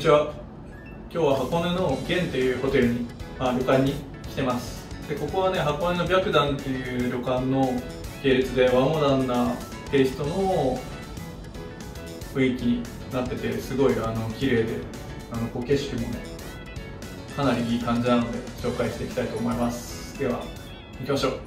にちは。今日は箱根の玄というホテルに、旅館に来てます。でここはね、箱根の白檀っていう旅館の系列で和モダンなテイストの雰囲気になってて、すごい綺麗で、景色もねかなりいい感じなので紹介していきたいと思います。では行きましょう。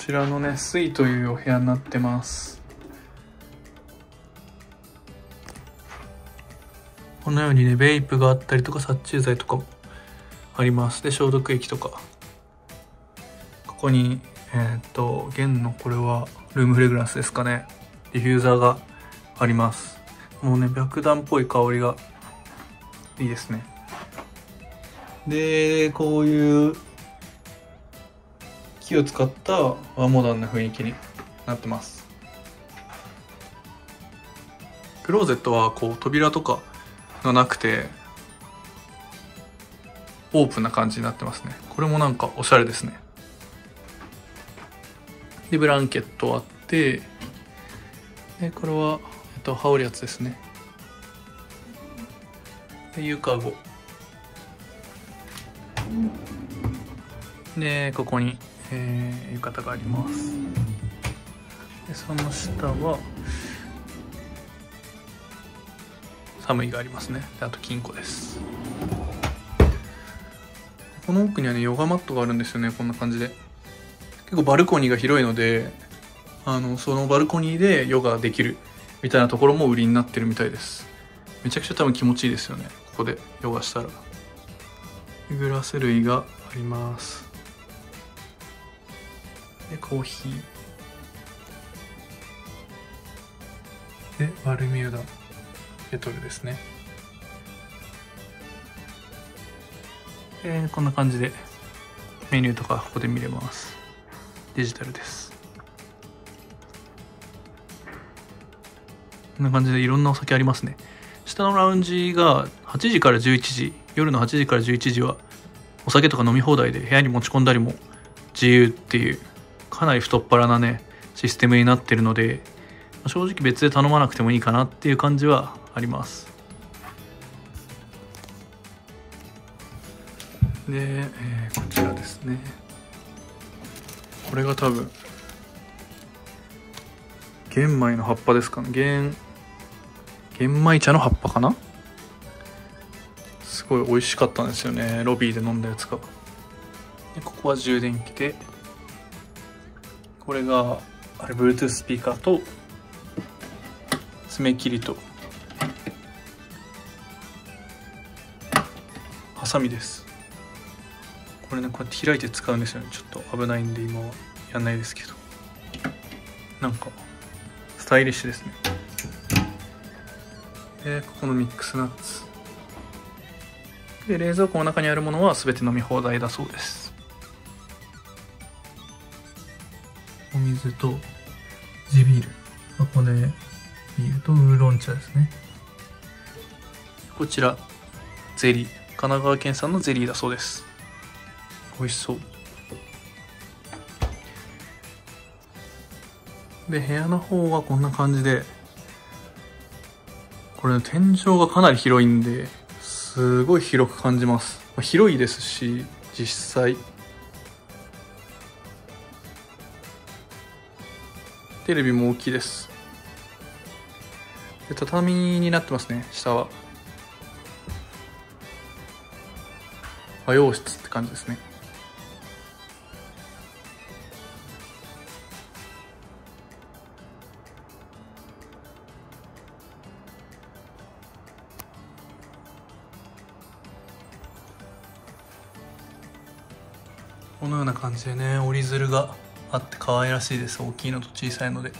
こちらのね、スイというお部屋になってます。このようにね、ベイプがあったりとか殺虫剤とかもあります。で、消毒液とか。ここに、玄のこれはルームフレグランスですかね。ディフューザーがあります。もうね、白檀っぽい香りがいいですね。で、こういう木を使った和モダンな雰囲気になってます。クローゼットはこう扉とかがなくてオープンな感じになってますね。これもなんかおしゃれですね。でブランケットあって、でこれは、羽織るやつですね。で床ごでここに浴衣があります。でその下は寒いがありますね。であと金庫です。この奥にはねヨガマットがあるんですよね。こんな感じで結構バルコニーが広いので、そのバルコニーでヨガできるみたいなところも売りになってるみたいです。めちゃくちゃ多分気持ちいいですよね。ここでヨガしたら。グラス類があります。でコーヒーでバルミューダケトルですね。こんな感じでメニューとかここで見れます。デジタルです。こんな感じでいろんなお酒ありますね。下のラウンジが8時から11時、夜の8時から11時はお酒とか飲み放題で部屋に持ち込んだりも自由っていう、かなり太っ腹なねシステムになってるので、正直別で頼まなくてもいいかなっていう感じはあります。で、こちらですね。これが多分玄米の葉っぱですかね。玄米茶の葉っぱかな。すごい美味しかったんですよね、ロビーで飲んだやつが。でここは充電器で、これがあれ Bluetooth スピーカーと爪切りとハサミです。これね、こうやって開いて使うんですよね。ちょっと危ないんで今はやんないですけど、なんかスタイリッシュですね。でここのミックスナッツで、冷蔵庫の中にあるものは全て飲み放題だそうです。お水と地ビール、箱根ビールとウーロン茶ですね。こちらゼリー、神奈川県産のゼリーだそうです。美味しそうで、部屋の方はこんな感じで、これ天井がかなり広いんで、すごい広く感じます。広いですし、実際テレビも大きいです。で畳になってますね、下は和洋室って感じですね。このような感じでね、折り鶴があって可愛らしいです。大きいのと小さいので。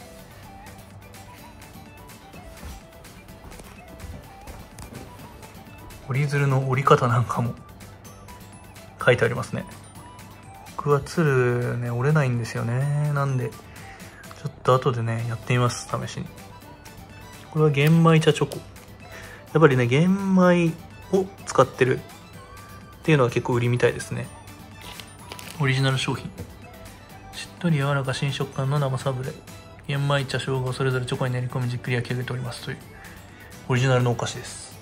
折り鶴の折り方なんかも書いてありますね。僕は鶴ね、折れないんですよね。なんでちょっと後でねやってみます、試しに。これは玄米茶チョコ、やっぱりね玄米を使ってるっていうのは結構売りみたいですね。オリジナル商品、しっとり柔らか新食感の生サブレ、玄米茶、生姜をそれぞれチョコに練り込みじっくり焼き上げておりますというオリジナルのお菓子です。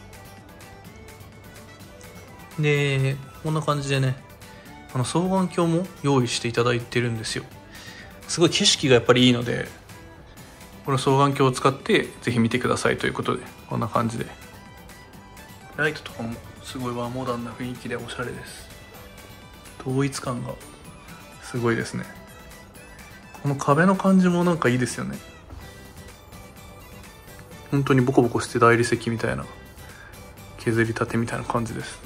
でこんな感じでね、双眼鏡も用意していただいてるんですよ。すごい景色がやっぱりいいので、この双眼鏡を使ってぜひ見てくださいということで、こんな感じでライトとかもすごい和モダンな雰囲気でおしゃれです。統一感がすごいですね。この壁の感じもなんかいいですよね。本当にボコボコして大理石みたいな、削りたてみたいな感じです。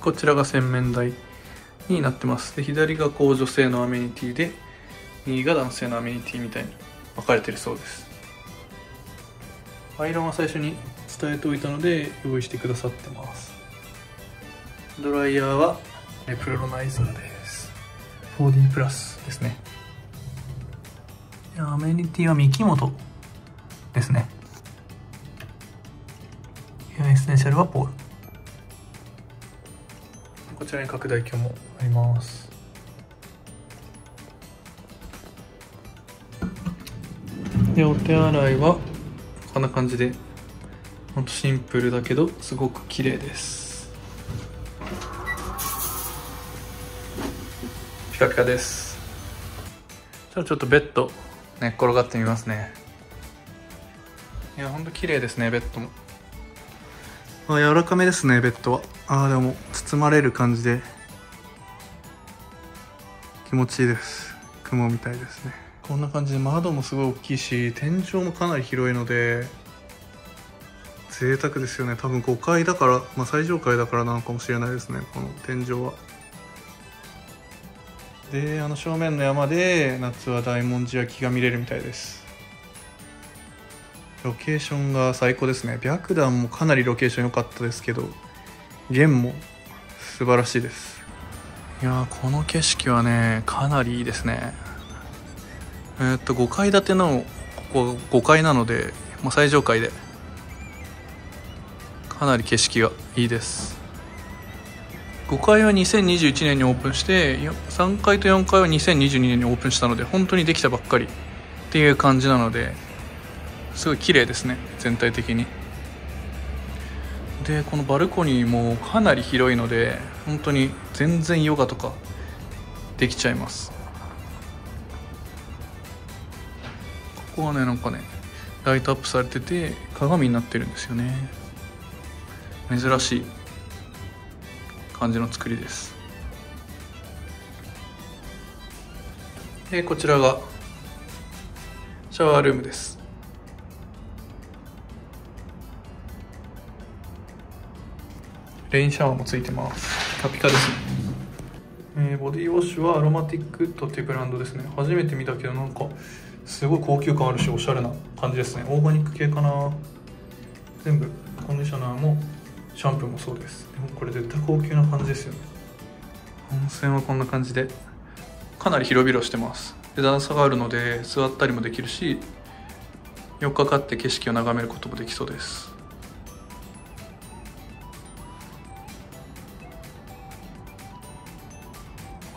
こちらが洗面台になってます。で左がこう女性のアメニティで、右が男性のアメニティみたいに分かれてるそうです。アイロンは最初に伝えておいたので用意してくださってます。ドライヤーはプロナイザーです。 4D プラスですね。アメニティはミキモトですね。エッセンシャルはポール。こちらに拡大鏡もあります。でお手洗いはこんな感じで、ほんとシンプルだけどすごく綺麗です。ピカピカです。じゃあちょっとベッド寝っ転がってみますね。いやほんと綺麗ですね、ベッドも。あ、柔らかめですね、ベッドは。ああでも包まれる感じで気持ちいいです。雲みたいですね。こんな感じで窓もすごい大きいし、天井もかなり広いので贅沢ですよね。多分5階だから、まあ、最上階だからなのかもしれないですね、この天井は。で正面の山で夏は大文字焼きが見れるみたいです。ロケーションが最高ですね。白檀もかなりロケーション良かったですけど、玄も素晴らしいです。いやこの景色はねかなりいいですね。5階建てのここ5階なので、まあ、最上階でかなり景色がいいです。5階は2021年にオープンして、3階と4階は2022年にオープンしたので、本当にできたばっかりっていう感じなので、すごい綺麗ですね、全体的に。でこのバルコニーもかなり広いので、本当に全然ヨガとかできちゃいます。ここはね、なんかね、ライトアップされてて鏡になってるんですよね。珍しい感じの作りです。でこちらがシャワールームです。レインシャワーもついてます。ピカピカですね。ボディウォッシュはアロマティックウッドっていうブランドですね。初めて見たけど、なんかすごい高級感あるし、おしゃれな感じですね。オーガニック系かな。全部コンディショナーもシャンプーもそうです。でもこれ絶対高級な感じですよね。温泉はこんな感じでかなり広々してます。で段差があるので座ったりもできるし、4日かって景色を眺めることもできそうです。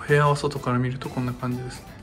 お部屋は外から見るとこんな感じですね。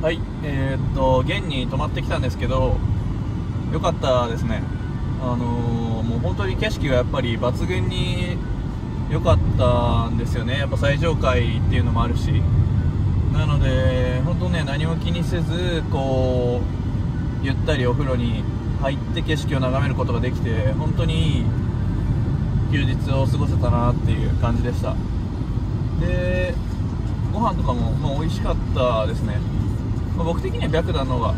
はい、玄に泊まってきたんですけど、良かったですね。もう本当に景色がやっぱり抜群に良かったんですよね。やっぱ最上階っていうのもあるし、なので本当ね、何も気にせずこうゆったりお風呂に入って景色を眺めることができて、本当にいい休日を過ごせたなっていう感じでした。で、ご飯とかも、まあ、美味しかったですね。まあ、僕的には白檀の方が、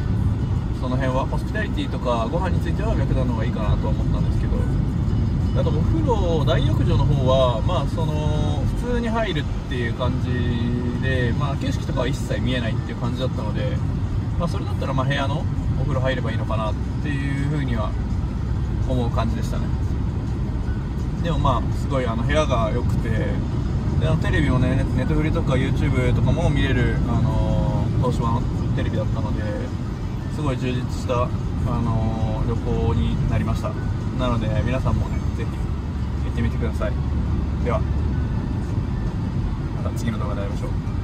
その辺はホスピタリティとかご飯については白檀の方がいいかなと思ったんですけど、あとお風呂、大浴場の方はまあその普通に入るっていう感じで、まあ、景色とかは一切見えないっていう感じだったので、まあ、それだったらまあ部屋のお風呂入ればいいのかなっていうふうには思う感じでしたね。でもまあすごい部屋が良くて、でテレビもね、ネットフリとか YouTube とかも見れる、東芝のテレビだったので、すごい充実した、旅行になりました。なので皆さんもね、ぜひ行ってみてください。ではまた次の動画で会いましょう。